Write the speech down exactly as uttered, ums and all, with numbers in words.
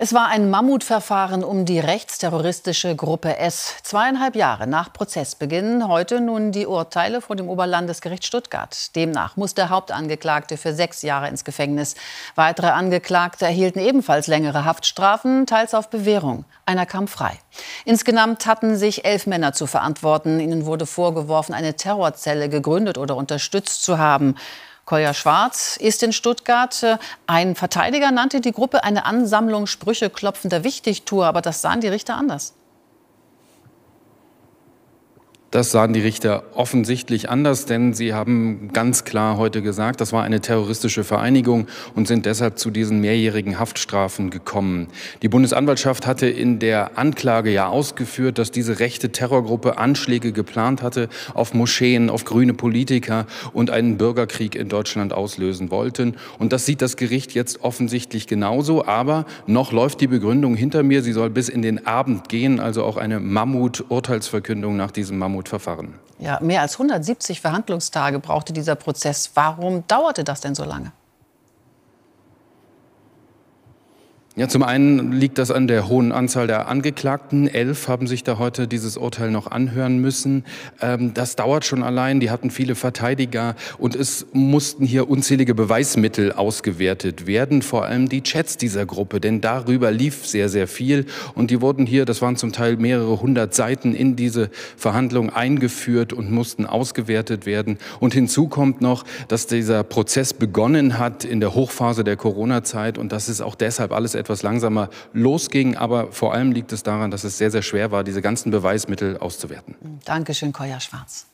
Es war ein Mammutverfahren um die rechtsterroristische Gruppe S. Zweieinhalb Jahre nach Prozessbeginn heute nun die Urteile vor dem Oberlandesgericht Stuttgart. Demnach muss der Hauptangeklagte für sechs Jahre ins Gefängnis. Weitere Angeklagte erhielten ebenfalls längere Haftstrafen, teils auf Bewährung. Einer kam frei. Insgesamt hatten sich elf Männer zu verantworten. Ihnen wurde vorgeworfen, eine Terrorzelle gegründet oder unterstützt zu haben. Kolja Schwarz ist in Stuttgart. Ein Verteidiger nannte die Gruppe eine Ansammlung sprücheklopfender Wichtigtuer, aber das sahen die Richter anders. Das sahen die Richter offensichtlich anders, denn sie haben ganz klar heute gesagt, das war eine terroristische Vereinigung und sind deshalb zu diesen mehrjährigen Haftstrafen gekommen. Die Bundesanwaltschaft hatte in der Anklage ja ausgeführt, dass diese rechte Terrorgruppe Anschläge geplant hatte auf Moscheen, auf grüne Politiker und einen Bürgerkrieg in Deutschland auslösen wollten. Und das sieht das Gericht jetzt offensichtlich genauso, aber noch läuft die Begründung hinter mir, sie soll bis in den Abend gehen, also auch eine Mammut-Urteilsverkündung nach diesem Mammut. Verfahren. Ja, mehr als hundertsiebzig Verhandlungstage brauchte dieser Prozess. Warum dauerte das denn so lange? Ja, zum einen liegt das an der hohen Anzahl der Angeklagten. Elf haben sich da heute dieses Urteil noch anhören müssen. Ähm, das dauert schon allein. Die hatten viele Verteidiger und es mussten hier unzählige Beweismittel ausgewertet werden. Vor allem die Chats dieser Gruppe, denn darüber lief sehr, sehr viel. Und die wurden hier, das waren zum Teil mehrere hundert Seiten, in diese Verhandlung eingeführt und mussten ausgewertet werden. Und hinzu kommt noch, dass dieser Prozess begonnen hat in der Hochphase der Corona-Zeit und das ist auch deshalb alles etwas was langsamer losging. Aber vor allem liegt es daran, dass es sehr, sehr schwer war, diese ganzen Beweismittel auszuwerten. Dankeschön, Kolja Schwarz.